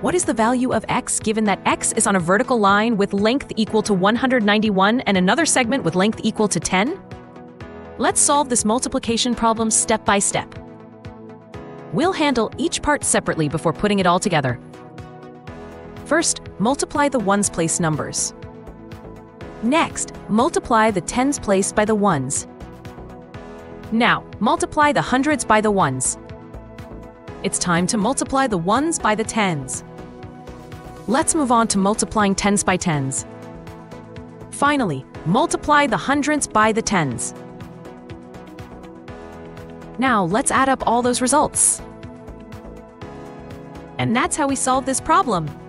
What is the value of x given that x is on a vertical line with length equal to 191 and another segment with length equal to 10? Let's solve this multiplication problem step by step. We'll handle each part separately before putting it all together. First, multiply the ones place numbers. Next, multiply the tens place by the ones. Now, multiply the hundreds by the ones. It's time to multiply the ones by the tens. Let's move on to multiplying tens by tens. Finally, multiply the hundreds by the tens. Now let's add up all those results. And that's how we solve this problem.